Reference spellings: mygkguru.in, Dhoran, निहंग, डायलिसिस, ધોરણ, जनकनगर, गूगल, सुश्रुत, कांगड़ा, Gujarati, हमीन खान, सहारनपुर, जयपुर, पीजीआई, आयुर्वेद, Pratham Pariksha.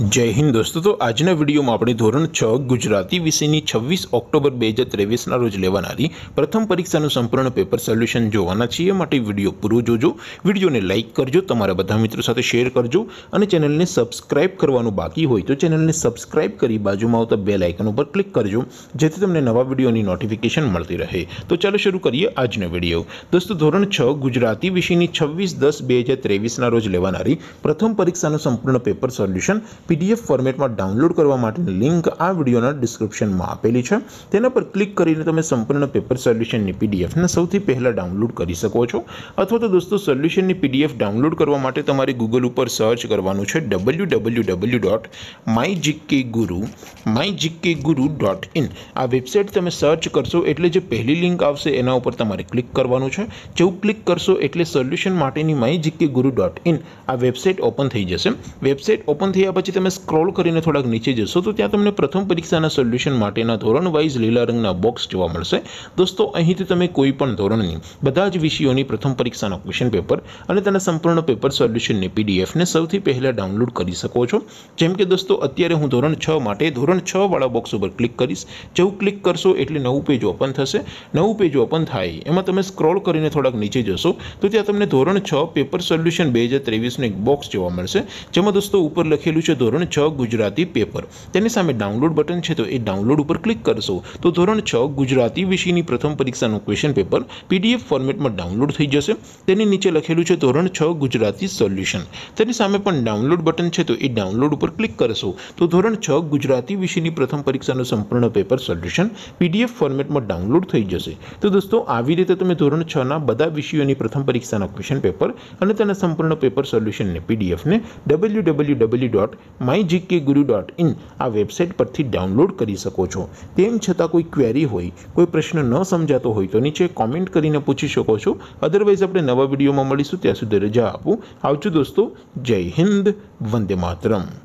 जय हिंद दोस्तों। तो आज वीडियो में अपने धोरण 6 गुजराती विषय की 26 ऑक्टोबर 2023 रोज लेवानारी प्रथम परीक्षा संपूर्ण पेपर सोल्यूशन जोवाना छीए। माटे वीडियो पूरो जोजो, वीडियो ने लाइक करजो, तमारा बधा मित्रों साथे शेर करजो और चेनल ने सब्सक्राइब करवानुं बाकी होय तो चेनल ने सब्सक्राइब करी बाजुमां आवता बेल आइकन पर क्लिक करजो जेथी तमने नवा वीडियो की नोटिफिकेशन मळती रहे। तो चलो शुरू करिए आज वीडियो। दोस्तों धोरण 6 गुजराती विषय की 26-10-2023 रोज लेवानारी प्रथम परीक्षा संपूर्ण पेपर सोल्यूशन पीडीएफ फॉर्मेट में डाउनलॉड करवा माटेनी लिंक आ विडियोना डिस्क्रिप्शन में आपेली है। तेना पर क्लिक करीने तमे संपूर्ण पेपर सोल्यूशन की पीडीएफ ने सौथी पहला डाउनलॉड करी सको छो। अथवा तो दोस्तों सोल्यूशन की पीडीएफ डाउनलॉड करवा माटे तमारे गूगल पर सर्च करवानुं छे www.mygkguru.in। आ वेबसाइट तमे सर्च करशो एटले जे पहली लिंक आवशे एना उपर तमारे क्लिक करवानुं छे। जो क्लिक करशो एटले सोल्यूशन माटेनी mygkguru.in आ वेबसाइट ओपन थी जैसे। वेबसाइट ओपन थया पछी तमे स्क्रॉल करीने थोड़ा नीचे जशो तो त्यां तमने प्रथम परीक्षाना सोल्यूशन माटेना धोरण वाइज लीला रंगना बॉक्स जोवा मळशे। दोस्तों અહીંથી તમે કોઈ પણ ધોરણની બધા જ વિષયોની પ્રથમ પરીક્ષાના ક્વેશ્ચન પેપર અને તેના સંપૂર્ણ પેપર સોલ્યુશનની પીડીએફ ને સૌથી પહેલા ડાઉનલોડ કરી શકો છો। જેમ કે દોસ્તો અત્યારે હું ધોરણ 6 માટે ધોરણ 6 વાળા બોક્સ ઉપર ક્લિક કરીશ। જેવું ક્લિક કરશો એટલે નવું પેજ ઓપન થશે। નવું પેજ ઓપન થાય એમાં તમે સ્ક્રોલ કરીને થોડાક નીચે જશો તો ત્યાં તમને ધોરણ 6 પેપર સોલ્યુશન 2023 નું એક બોક્સ જોવા મળશે જેમાં દોસ્તો ઉપર લખેલું ધોરણ 6 गुजराती पेपर तेनी सामे डाउनलोड बटन छे तो ए डाउनलोड पर क्लिक करशो तो धोरण 6 गुजराती विषयनी प्रथम परीक्षानुं क्वेश्चन पेपर पीडीएफ फॉर्मेटमां डाउनलोड थई जशे। तेनी नीचे लखेलुं छे धोरण 6 गुजराती सोल्यूशन तेनी सामे पण डाउनलोड बटन छे तो ए डाउनलोड पर क्लिक करशो तो धोरण 6 गुजराती विषयनी प्रथम परीक्षानुं संपूर्ण पेपर सोल्यूशन पीडीएफ फॉर्मेटमां डाउनलोड थई जशे। तो दोस्तों આવી રીતે તમે ધોરણ 6 ના બધા વિષયોની પ્રથમ પરીક્ષાના ક્વેશ્ચન પેપર અને તેના સંપૂર્ણ પેપર સોલ્યુશનની પીડીએફ ને www.mygkguru.in आ वेबसाइट परथी डाउनलॉड करी सको छो। तेम छतां कोई क्वेरी होय, कोई प्रश्न न समजातो होय तो नीचे कॉमेंट करीने पूछी शको छो। अदरवाइज आपणे नवा विडियोमां मळीशुं, त्यां सुधी रजा आपो। आवजो दोस्तों, जय हिंद, वंदे मातरम।